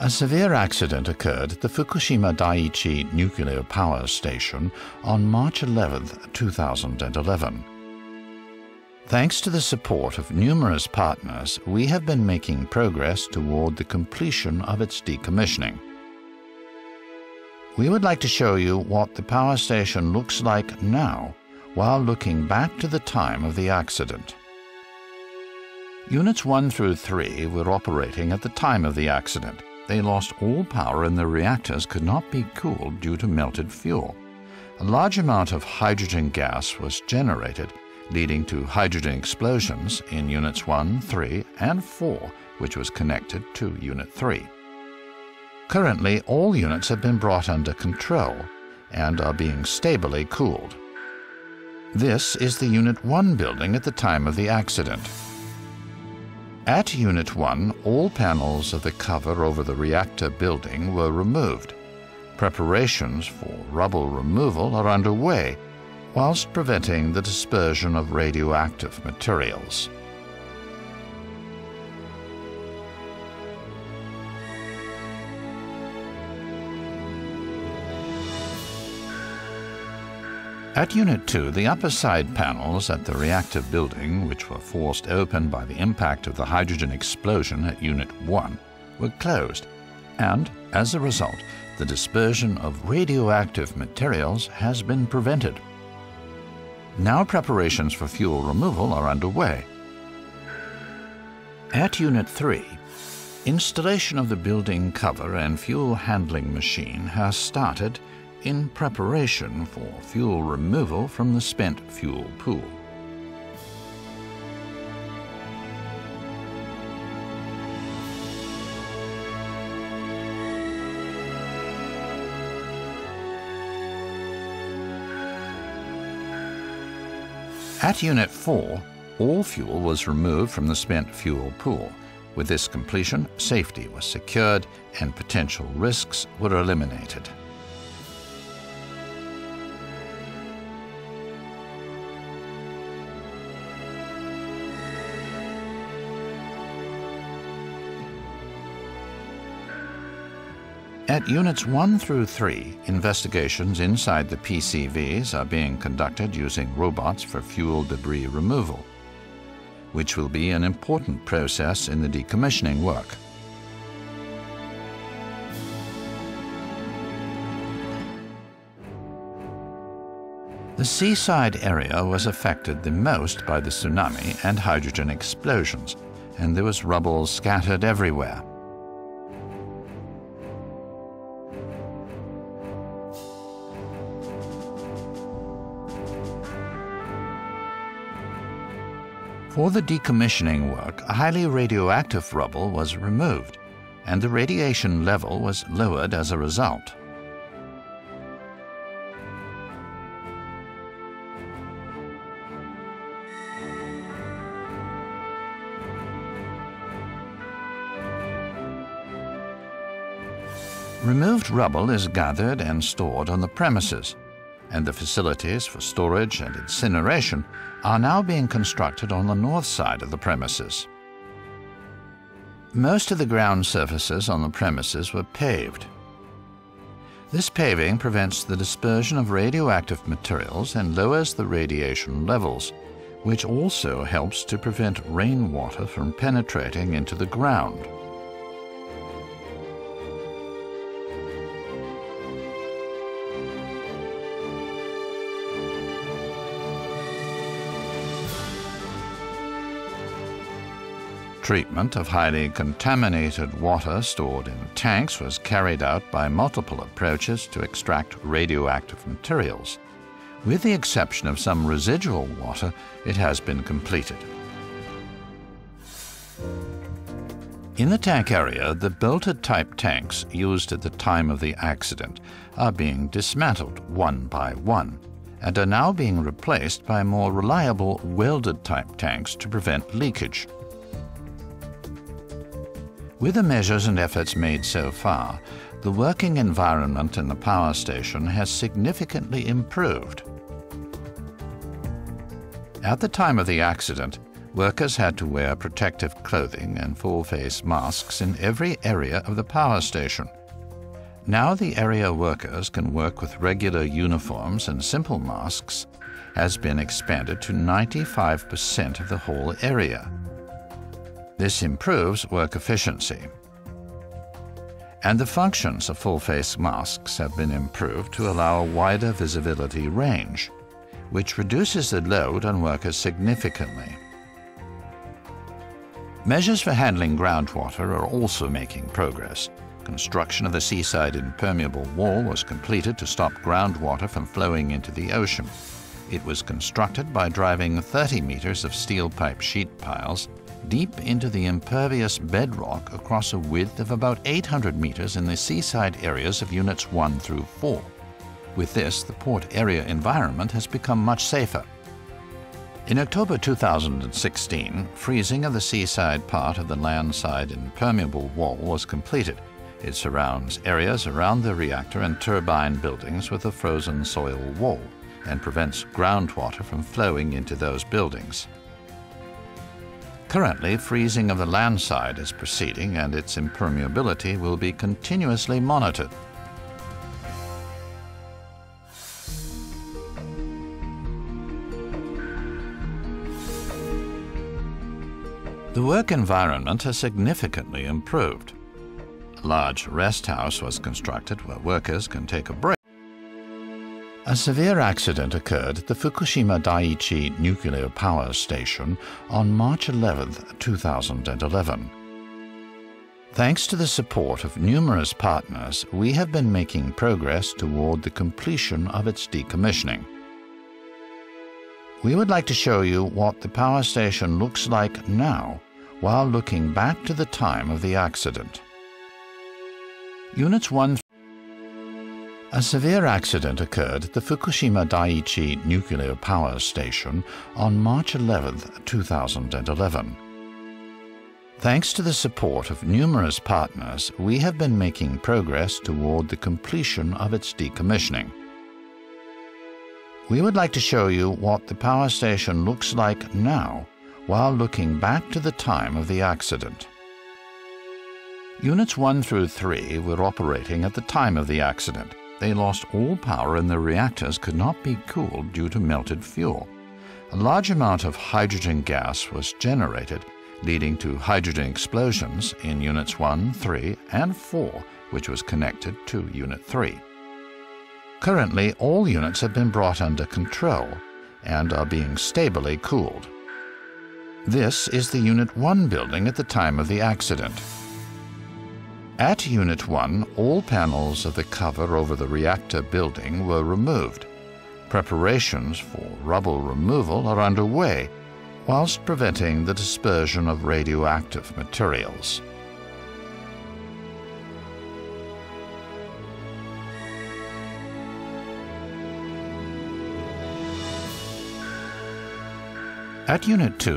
A severe accident occurred at the Fukushima Daiichi Nuclear Power Station on March 11, 2011. Thanks to the support of numerous partners, we have been making progress toward the completion of its decommissioning. We would like to show you what the power station looks like now while looking back to the time of the accident. Units 1 through 3 were operating at the time of the accident. They lost all power and the reactors could not be cooled due to melted fuel. A large amount of hydrogen gas was generated, leading to hydrogen explosions in Units 1, 3, and 4, which was connected to Unit 3. Currently, all units have been brought under control and are being stably cooled. This is the Unit 1 building at the time of the accident. At Unit 1, all panels of the cover over the reactor building were removed. Preparations for rubble removal are underway, whilst preventing the dispersion of radioactive materials. At Unit 2, the upper side panels at the reactor building, which were forced open by the impact of the hydrogen explosion at Unit 1, were closed, and, as a result, the dispersion of radioactive materials has been prevented. Now preparations for fuel removal are underway. At Unit 3, installation of the building cover and fuel handling machine has started in preparation for fuel removal from the spent fuel pool. At Unit 4, all fuel was removed from the spent fuel pool. With this completion, safety was secured and potential risks were eliminated. At Units 1 through 3, investigations inside the PCVs are being conducted using robots for fuel debris removal, which will be an important process in the decommissioning work. The seaside area was affected the most by the tsunami and hydrogen explosions, and there was rubble scattered everywhere. For the decommissioning work, highly radioactive rubble was removed, and the radiation level was lowered as a result. Removed rubble is gathered and stored on the premises, and the facilities for storage and incineration are now being constructed on the north side of the premises. Most of the ground surfaces on the premises were paved. This paving prevents the dispersion of radioactive materials and lowers the radiation levels, which also helps to prevent rainwater from penetrating into the ground. Treatment of highly contaminated water stored in tanks was carried out by multiple approaches to extract radioactive materials. With the exception of some residual water, it has been completed. In the tank area, the bolted type tanks used at the time of the accident are being dismantled one by one and are now being replaced by more reliable welded type tanks to prevent leakage. With the measures and efforts made so far, the working environment in the power station has significantly improved. At the time of the accident, Workers had to wear protective clothing and full-face masks in every area of the power station. Now the area workers can work with regular uniforms and simple masks has been expanded to 95% of the whole area. This improves work efficiency. And the functions of full-face masks have been improved to allow a wider visibility range, which reduces the load on workers significantly. Measures for handling groundwater are also making progress. Construction of the seaside impermeable wall was completed to stop groundwater from flowing into the ocean. It was constructed by driving 30 meters of steel pipe sheet piles deep into the impervious bedrock across a width of about 800 meters in the seaside areas of Units 1 through 4. With this, the port area environment has become much safer. In October 2016, freezing of the seaside part of the landside impermeable wall was completed. It surrounds areas around the reactor and turbine buildings with a frozen soil wall and prevents groundwater from flowing into those buildings. Currently, freezing of the landside is proceeding and its impermeability will be continuously monitored. The work environment has significantly improved. A large rest house was constructed where workers can take a break. A severe accident occurred at the Fukushima Daiichi Nuclear Power Station on March 11, 2011. Thanks to the support of numerous partners, we have been making progress toward the completion of its decommissioning. We would like to show you what the power station looks like now while looking back to the time of the accident. Units 1. A severe accident occurred at the Fukushima Daiichi Nuclear Power Station on March 11, 2011. Thanks to the support of numerous partners, we have been making progress toward the completion of its decommissioning. We would like to show you what the power station looks like now while looking back to the time of the accident. Units 1 through 3 were operating at the time of the accident. They lost all power and the reactors could not be cooled due to melted fuel. A large amount of hydrogen gas was generated, leading to hydrogen explosions in Units 1, 3, and 4, which was connected to Unit 3. Currently, all units have been brought under control and are being stably cooled. This is the Unit 1 building at the time of the accident. At Unit 1, all panels of the cover over the reactor building were removed. Preparations for rubble removal are underway, whilst preventing the dispersion of radioactive materials. At Unit 2,